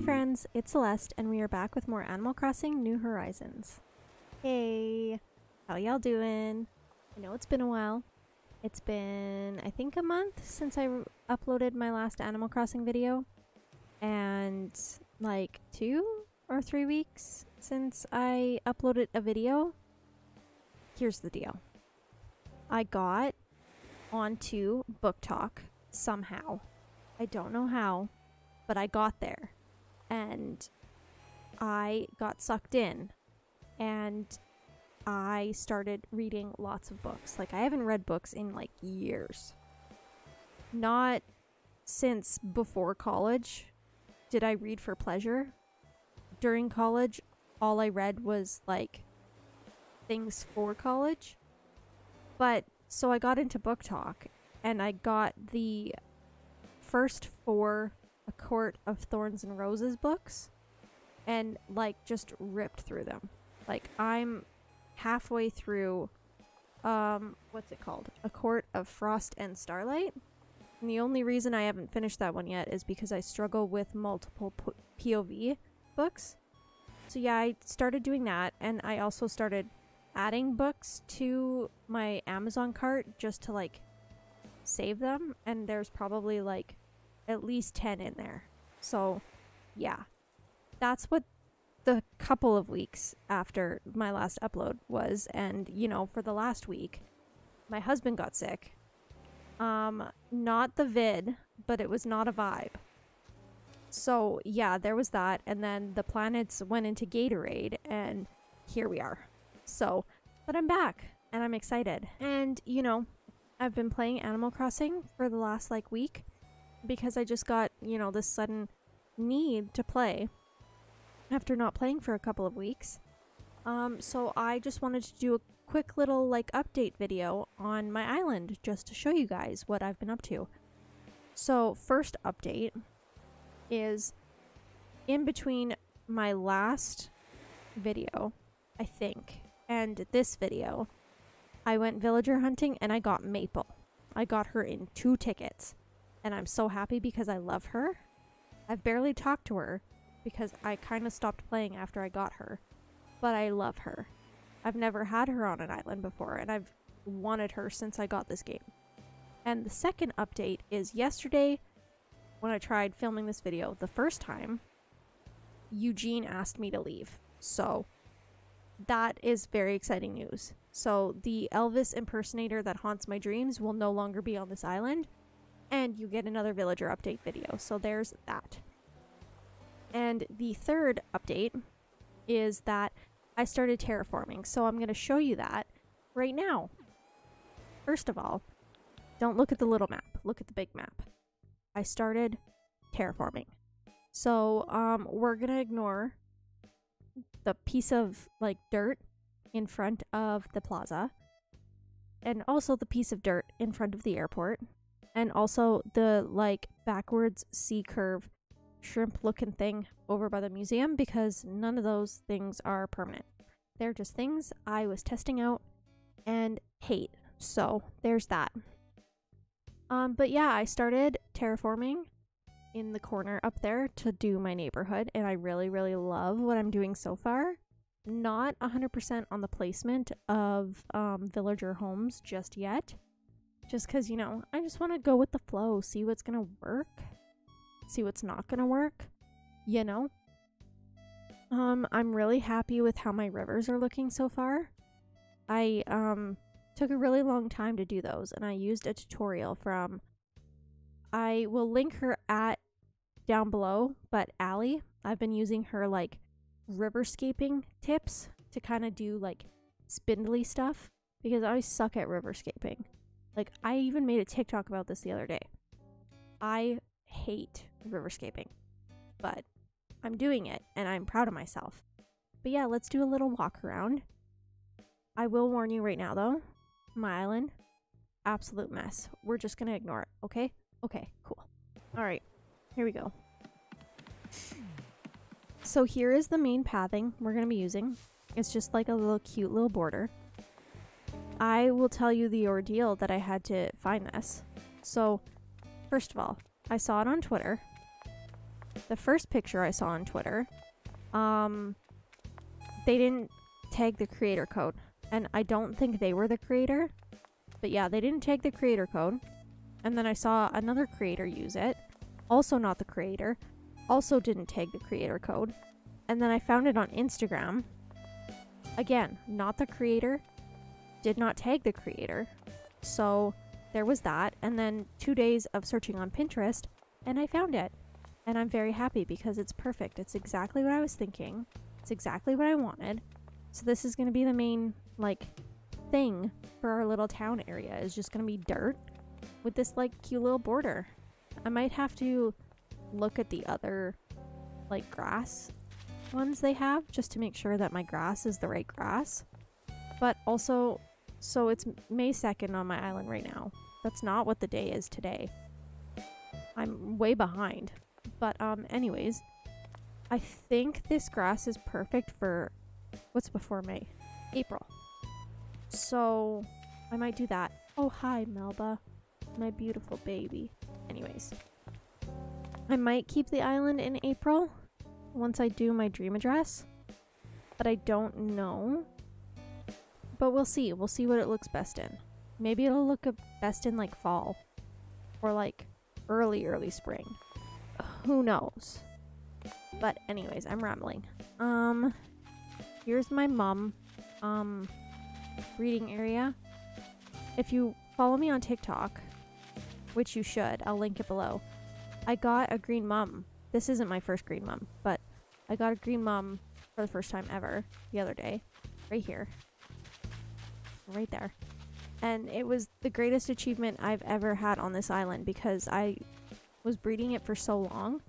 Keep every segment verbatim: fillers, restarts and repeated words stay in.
Hi friends, it's Celeste and we are back with more Animal Crossing New Horizons. Hey, how y'all doing? I know it's been a while. It's been, I think, a month since I uploaded my last Animal Crossing video. And like two or three weeks since I uploaded a video. Here's the deal. I got onto BookTok somehow. I don't know how, but I got there. And I got sucked in. And I started reading lots of books. Like, I haven't read books in, like, years. Not since before college did I read for pleasure. During college, all I read was, like, things for college. But, so I got into BookTok, and I got the first four A Court of Thorns and Roses books, and, like, just ripped through them. Like, I'm halfway through, um, what's it called? A Court of Frost and Starlight. And the only reason I haven't finished that one yet is because I struggle with multiple P O V books. So yeah, I started doing that, and I also started adding books to my Amazon cart just to, like, save them. And there's probably, like, at least ten in there. So yeah, that's what the couple of weeks after my last upload was. And, you know, for the last week, my husband got sick. Um, not the vid, but it was not a vibe. So yeah, there was that. And then the planets went into Gatorade, and here we are. So, but I'm back and I'm excited. And, you know, I've been playing Animal Crossing for the last, like, week because I just got, you know, this sudden need to play after not playing for a couple of weeks. Um, so I just wanted to do a quick little, like, update video on my island just to show you guys what I've been up to. So first update is in between my last video, I think, and this video, I went villager hunting and I got Maple. I got her in two tickets and I'm so happy because I love her. I've barely talked to her because I kind of stopped playing after I got her. But I love her. I've never had her on an island before, and I've wanted her since I got this game. And the second update is yesterday, when I tried filming this video the first time, Eugene asked me to leave. So that is very exciting news. So the Elvis impersonator that haunts my dreams will no longer be on this island, and you get another villager update video. So there's that. And the third update is that I started terraforming, so I'm going to show you that right now. First of all, don't look at the little map, look at the big map. I started terraforming. So um, we're going to ignore the piece of, like, dirt in front of the plaza, and also the piece of dirt in front of the airport, and also the, like, backwards C-curve shrimp looking thing over by the museum, because none of those things are permanent. They're just things I was testing out and hate. So there's that. Um, but yeah, I started terraforming in the corner up there to do my neighborhood, and I really, really love what I'm doing so far. Not one hundred percent on the placement of um, villager homes just yet, just because, you know, I just want to go with the flow, see what's going to work, see what's not gonna work, you know. um I'm really happy with how my rivers are looking so far. I um took a really long time to do those, and I used a tutorial from, I will link her at down below, but Allie, I've been using her, like, riverscaping tips to kind of do, like, spindly stuff, because I suck at riverscaping. Like, I even made a TikTok about this the other day. I hate riverscaping, but I'm doing it and I'm proud of myself. But yeah, let's do a little walk around. I will warn you right now though, my island, absolute mess. We're just gonna ignore it. Okay, okay, cool. All right, here we go. So here is the main pathing we're gonna be using. It's just like a little cute little border. I will tell you the ordeal that I had to find this. So first of all, I saw it on Twitter, the first picture I saw on Twitter, um, they didn't tag the creator code. And I don't think they were the creator. But yeah, they didn't tag the creator code. And then I saw another creator use it. Also not the creator. Also didn't tag the creator code. And then I found it on Instagram. Again, not the creator. Did not tag the creator. So there was that. And then two days of searching on Pinterest. And I found it. And I'm very happy because it's perfect. It's exactly what I was thinking. It's exactly what I wanted. So this is going to be the main, like, thing for our little town area. It's just going to be dirt with this, like, cute little border. I might have to look at the other, like, grass ones they have just to make sure that my grass is the right grass. But also, so it's May second on my island right now. That's not what the day is today. I'm way behind. But, um, anyways, I think this grass is perfect for... What's before May? April. So I might do that. Oh, hi, Melba. My beautiful baby. Anyways. I might keep the island in April once I do my dream address. But I don't know. But we'll see. We'll see what it looks best in. Maybe it'll look best in like fall. Or like early, early spring. Who knows? But anyways, I'm rambling. Um... Here's my mum, um, reading area. If you follow me on TikTok, which you should, I'll link it below. I got a green mum. This isn't my first green mum, but I got a green mum for the first time ever the other day. Right here. Right there. And it was the greatest achievement I've ever had on this island because I was breeding it for so long.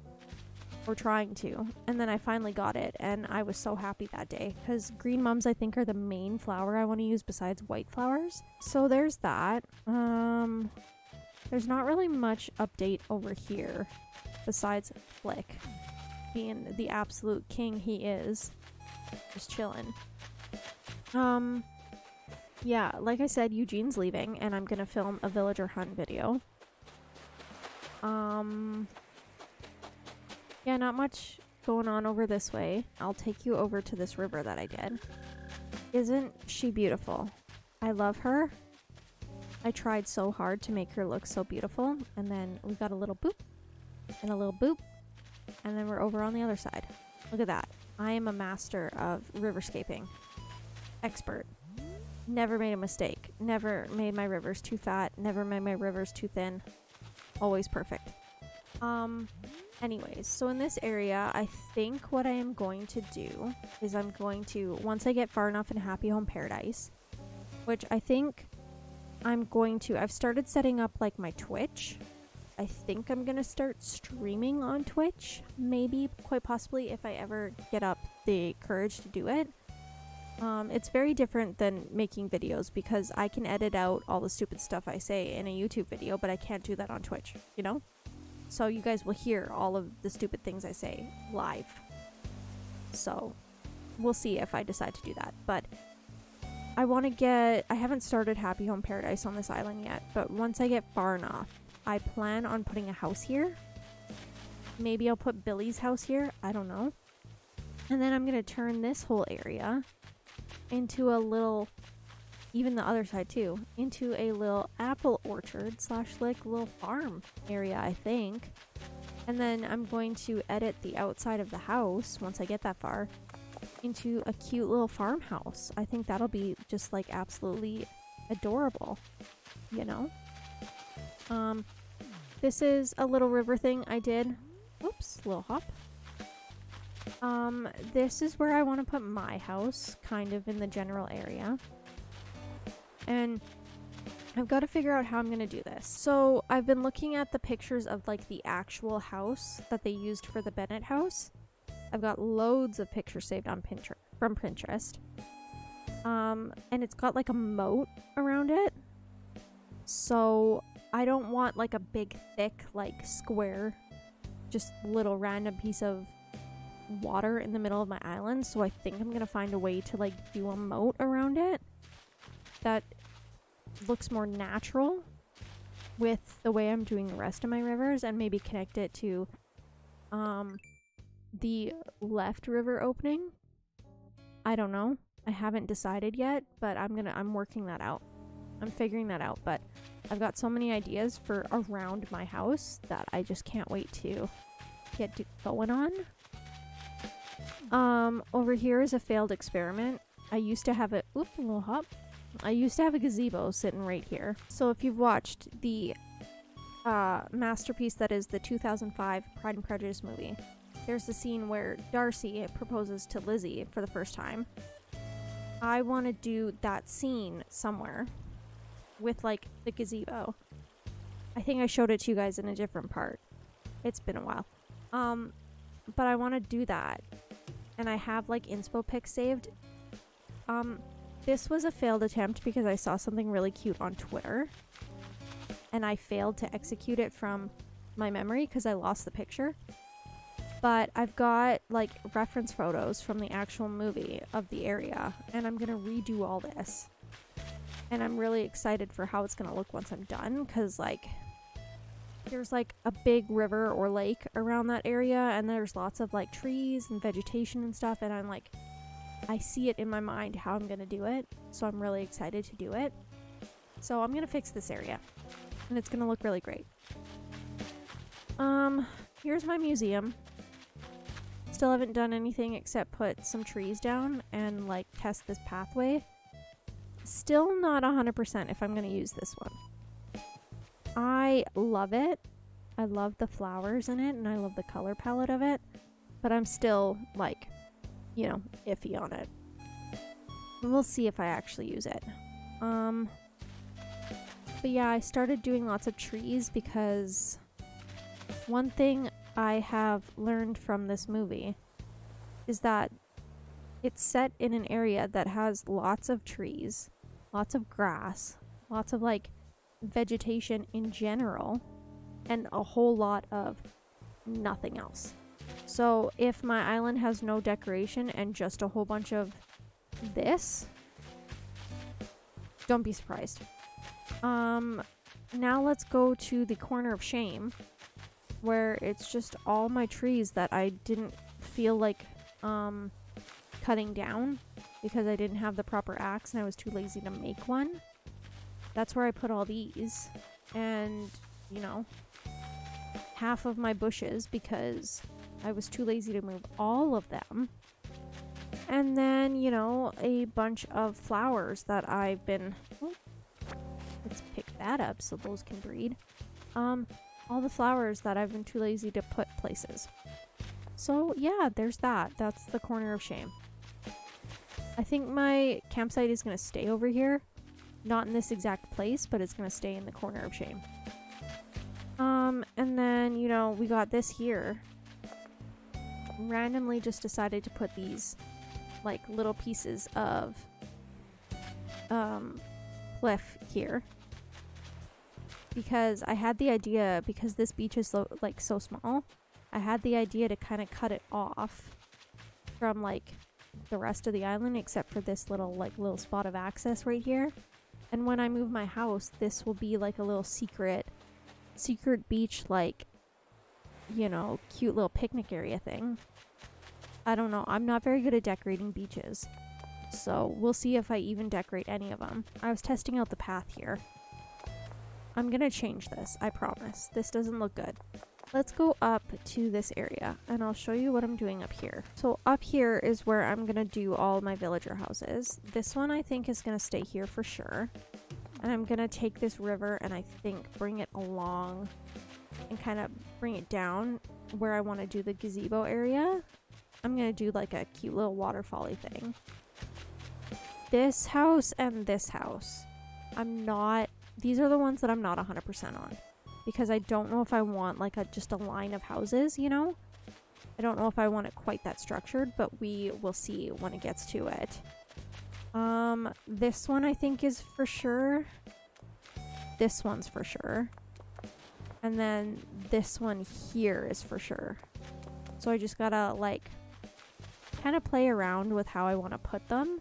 Or trying to, and then I finally got it and I was so happy that day because green mums I think are the main flower I want to use besides white flowers. So there's that. Um, there's not really much update over here besides Flick being the absolute king he is. Just chilling. Um, yeah, like I said, Eugene's leaving and I'm gonna film a villager hunt video. Um... Yeah, not much going on over this way. I'll take you over to this river that I did. Isn't she beautiful? I love her. I tried so hard to make her look so beautiful. And then we got a little boop. And a little boop. And then we're over on the other side. Look at that. I am a master of riverscaping. Expert. Never made a mistake. Never made my rivers too fat. Never made my rivers too thin. Always perfect. Um... Anyways, so in this area, I think what I am going to do is I'm going to, once I get far enough in Happy Home Paradise, which I think I'm going to, I've started setting up like my Twitch. I think I'm going to start streaming on Twitch, maybe, quite possibly, if I ever get up the courage to do it. Um, it's very different than making videos because I can edit out all the stupid stuff I say in a YouTube video, but I can't do that on Twitch, you know? So you guys will hear all of the stupid things I say live. So we'll see if I decide to do that. But I want to get... I haven't started Happy Home Paradise on this island yet. But once I get far enough, I plan on putting a house here. Maybe I'll put Billy's house here. I don't know. And then I'm going to turn this whole area into a little... Even the other side too, into a little apple orchard slash like little farm area, I think. And then I'm going to edit the outside of the house, once I get that far, into a cute little farmhouse. I think that'll be just like absolutely adorable, you know? Um, this is a little river thing I did. Oops, little hop. Um, this is where I want to put my house, kind of in the general area. And I've got to figure out how I'm going to do this. So I've been looking at the pictures of like the actual house that they used for the Bennett house. I've got loads of pictures saved on Pinterest from Pinterest. Um, and it's got like a moat around it. So I don't want like a big thick like square, just little random piece of water in the middle of my island. So I think I'm going to find a way to like do a moat around it. That looks more natural with the way I'm doing the rest of my rivers and maybe connect it to um, the left river opening. I don't know. I haven't decided yet, but I'm gonna, I'm working that out. I'm figuring that out, but I've got so many ideas for around my house that I just can't wait to get going on. Um, over here is a failed experiment. I used to have a, oop, a little hop. I used to have a gazebo sitting right here. So if you've watched the uh, masterpiece that is the two thousand five Pride and Prejudice movie, there's the scene where Darcy proposes to Lizzie for the first time. I want to do that scene somewhere with like the gazebo. I think I showed it to you guys in a different part. It's been a while. Um, but I want to do that. And I have like inspo pics saved. Um, this was a failed attempt because I saw something really cute on Twitter. And I failed to execute it from my memory because I lost the picture. But I've got like reference photos from the actual movie of the area, and I'm gonna redo all this. And I'm really excited for how it's gonna look once I'm done, because like there's like a big river or lake around that area, and there's lots of like trees and vegetation and stuff, and I'm like, I see it in my mind how I'm gonna do it, so I'm really excited to do it. So I'm gonna fix this area, and it's gonna look really great. Um, here's my museum. Still haven't done anything except put some trees down and like test this pathway. Still not one hundred percent if I'm gonna use this one. I love it. I love the flowers in it and I love the color palette of it, but I'm still like, you know, iffy on it. We'll see if I actually use it. Um, but yeah, I started doing lots of trees because one thing I have learned from this movie is that it's set in an area that has lots of trees, lots of grass, lots of like vegetation in general, and a whole lot of nothing else. So if my island has no decoration and just a whole bunch of this, don't be surprised. Um, now let's go to the corner of shame, where it's just all my trees that I didn't feel like um, cutting down because I didn't have the proper axe and I was too lazy to make one. That's where I put all these and, you know, half of my bushes because I was too lazy to move all of them. And then, you know, a bunch of flowers that I've been... Oh, let's pick that up so those can breed. Um... All the flowers that I've been too lazy to put places. So yeah, there's that. That's the corner of shame. I think my campsite is going to stay over here. Not in this exact place, but it's going to stay in the corner of shame. Um, and then, you know, we got this here. Randomly just decided to put these, like, little pieces of um, cliff here. Because I had the idea, because this beach is so, like so small, I had the idea to kind of cut it off from like the rest of the island, except for this little like little spot of access right here. And when I move my house, this will be like a little secret, secret beach, like, you know, cute little picnic area thing. I don't know. I'm not very good at decorating beaches, so we'll see if I even decorate any of them. I was testing out the path here. I'm gonna change this, I promise. This doesn't look good. Let's go up to this area and I'll show you what I'm doing up here. So up here is where I'm gonna do all my villager houses. This one I think is gonna stay here for sure. And I'm gonna take this river and I think bring it along and kind of bring it down where I want to do the gazebo area. I'm gonna do like a cute little waterfall-y thing. This house and this house. I'm not... These are the ones that I'm not one hundred percent on because I don't know if I want like a, just a line of houses, you know? I don't know if I want it quite that structured, but we will see when it gets to it. Um, this one I think is for sure. This one's for sure. And then this one here is for sure. So I just gotta like kind of play around with how I want to put them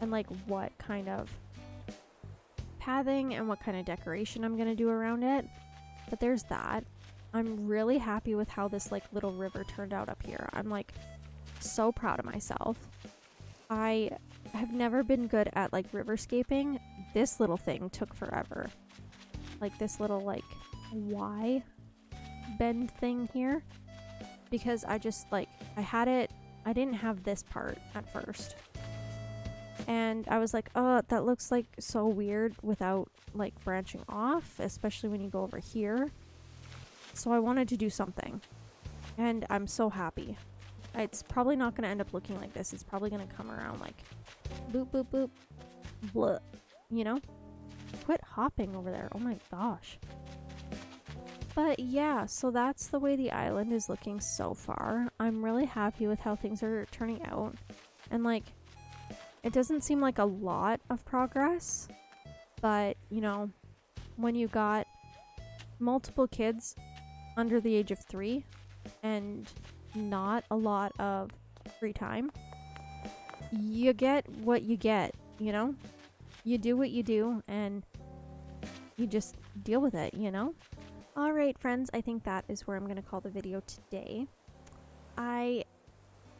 and like what kind of pathing and what kind of decoration I'm gonna do around it. But there's that. I'm really happy with how this like little river turned out up here. I'm like so proud of myself. I have never been good at like riverscaping. This little thing took forever. Like this little like Y bend thing here. Because I just like, I had it, I didn't have this part at first. And I was like, oh, that looks like so weird without like branching off, especially when you go over here. So I wanted to do something. And I'm so happy. It's probably not going to end up looking like this. It's probably going to come around like boop, boop, boop, blah, you know? Quit hopping over there. Oh my gosh. But yeah, so that's the way the island is looking so far. I'm really happy with how things are turning out. And like, it doesn't seem like a lot of progress, but you know, when you got multiple kids under the age of three and not a lot of free time, you get what you get, you know? You do what you do and you just deal with it, you know? Alright friends, I think that is where I'm going to call the video today. I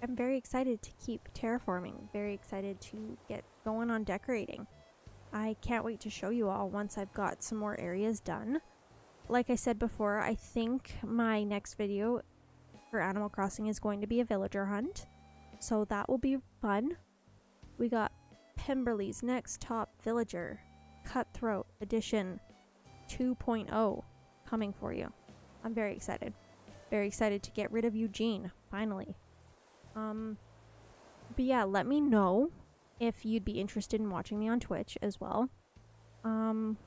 am very excited to keep terraforming, very excited to get going on decorating. I can't wait to show you all once I've got some more areas done. Like I said before, I think my next video for Animal Crossing is going to be a villager hunt. So that will be fun. We got Pemberley's Next Top Villager Cutthroat Edition two point oh. coming for you. I'm very excited. Very excited to get rid of Eugene, finally. Um, but yeah, let me know if you'd be interested in watching me on Twitch as well. Um,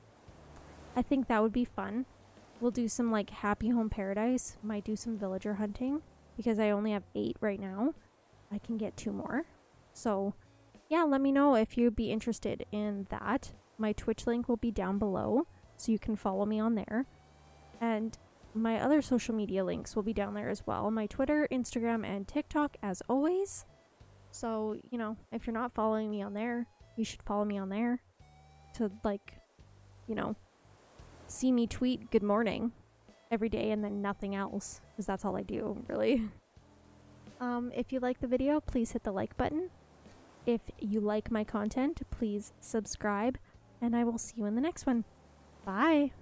I think that would be fun. We'll do some like Happy Home Paradise. Might do some villager hunting because I only have eight right now. I can get two more. So yeah, let me know if you'd be interested in that. My Twitch link will be down below so you can follow me on there. And my other social media links will be down there as well. My Twitter, Instagram, and TikTok, as always. So, you know, if you're not following me on there, you should follow me on there. To, like, you know, see me tweet good morning every day and then nothing else. Because that's all I do, really. Um, if you like the video, please hit the like button. If you like my content, please subscribe. And I will see you in the next one. Bye!